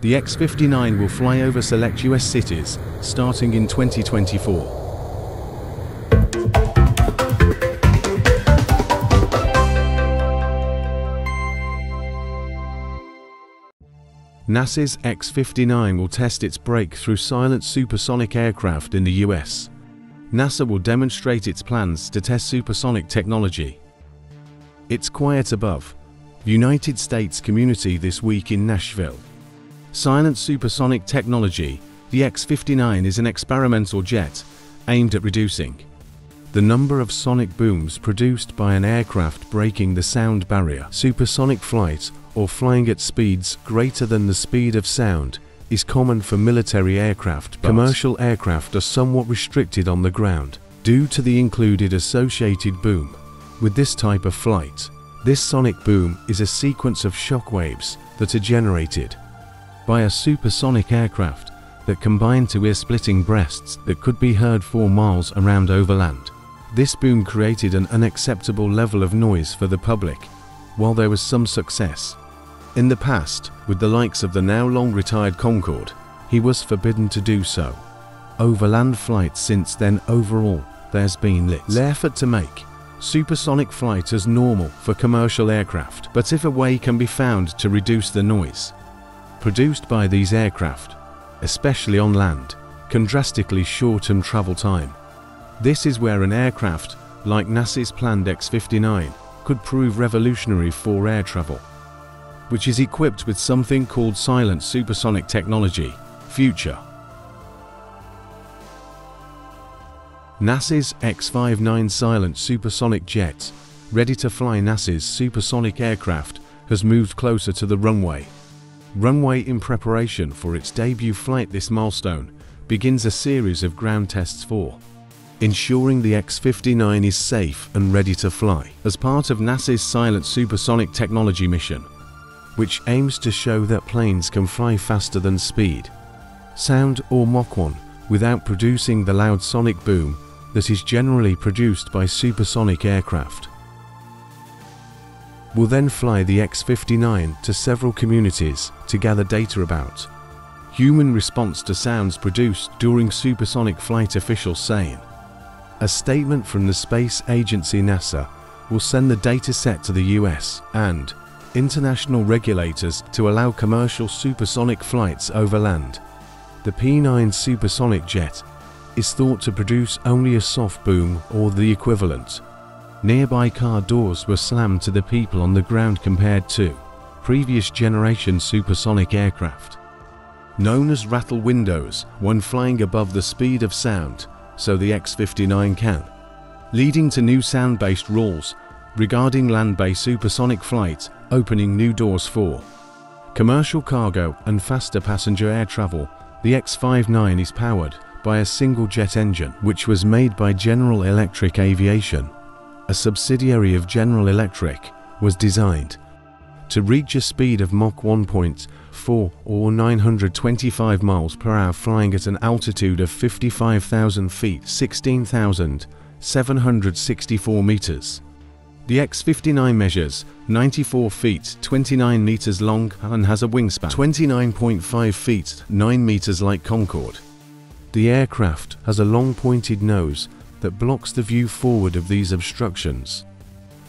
The X-59 will fly over select U.S. cities, starting in 2024. NASA's X-59 will test its breakthrough silent supersonic aircraft in the U.S. NASA will demonstrate its plans to test supersonic technology. It's quiet above the United States community this week in Nashville. Silent supersonic technology, the X-59 is an experimental jet aimed at reducing the number of sonic booms produced by an aircraft breaking the sound barrier. Supersonic flight, or flying at speeds greater than the speed of sound, is common for military aircraft, but commercial aircraft are somewhat restricted on the ground due to the included associated boom. With this type of flight, this sonic boom is a sequence of shock waves that are generated by a supersonic aircraft that combine to ear-splitting breasts that could be heard 4 miles around overland. This boom created an unacceptable level of noise for the public, while there was some success in the past with the likes of the now long-retired Concorde. He was forbidden to do so. Overland flights since then. Overall, there's been little effort to make supersonic flight as normal for commercial aircraft, but if a way can be found to reduce the noise produced by these aircraft, especially on land, can drastically shorten travel time. This is where an aircraft like NASA's planned X-59 could prove revolutionary for air travel, which is equipped with something called silent supersonic technology. Future. NASA's X-59 silent supersonic jet, ready to fly NASA's supersonic aircraft, has moved closer to the runway. In preparation for its debut flight, this milestone begins a series of ground tests for ensuring the X-59 is safe and ready to fly as part of NASA's silent supersonic technology mission, which aims to show that planes can fly faster than speed, sound, or Mach 1 without producing the loud sonic boom that is generally produced by supersonic aircraft. We'll then fly the X-59 to several communities to gather data about human response to sounds produced during supersonic flight, officials saying. A statement from the space agency NASA will send the data set to the US and international regulators to allow commercial supersonic flights over land. The P-9 supersonic jet is thought to produce only a soft boom or the equivalent. Nearby car doors were slammed to the people on the ground compared to previous generation supersonic aircraft, known as rattle windows, when flying above the speed of sound. So the X-59 can, leading to new sound-based rules regarding land-based supersonic flight, opening new doors for commercial cargo and faster passenger air travel. The X-59 is powered by a single jet engine, which was made by General Electric Aviation. A subsidiary of General Electric was designed to reach a speed of Mach 1.4 or 925 miles per hour, flying at an altitude of 55,000 feet, 16,764 meters. The X-59 measures 94 feet, 29 meters long and has a wingspan 29.5 feet, 9 meters like Concorde. The aircraft has a long pointed nose that blocks the view forward of these obstructions.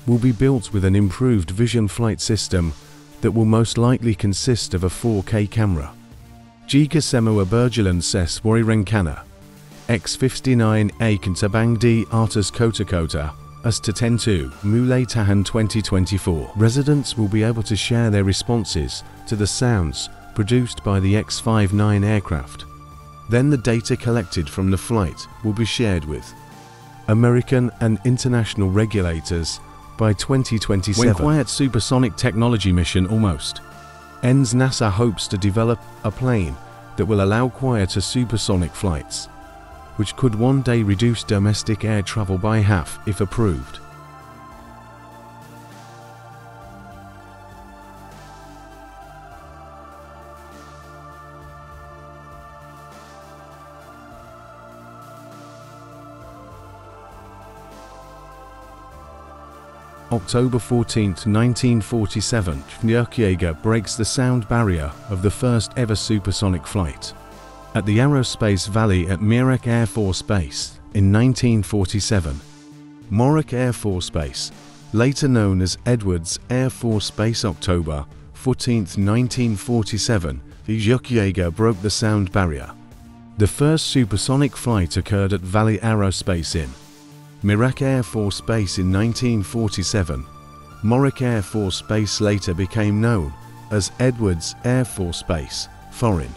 Will be built with an improved vision flight system that will most likely consist of a 4K camera. Jika semua berjalan sesuai rencana. X-59 akan terbang di atas kota-kota setentu mulai tahun 2024. Residents will be able to share their responses to the sounds produced by the X-59 aircraft. Then the data collected from the flight will be shared with American and international regulators by 2027. When quiet supersonic technology mission almost ends, NASA hopes to develop a plane that will allow quieter supersonic flights, which could one day reduce domestic air travel by half if approved. October 14, 1947, Chuck Yeager breaks the sound barrier of the first ever supersonic flight. At the Aerospace Valley at Muroc Air Force Base in 1947, Muroc Air Force Base, later known as Edwards Air Force Base, October 14, 1947, Chuck Yeager broke the sound barrier. The first supersonic flight occurred at Valley Aerospace in Muroc Air Force Base in 1947. Muroc Air Force Base later became known as Edwards Air Force Base, Foreign.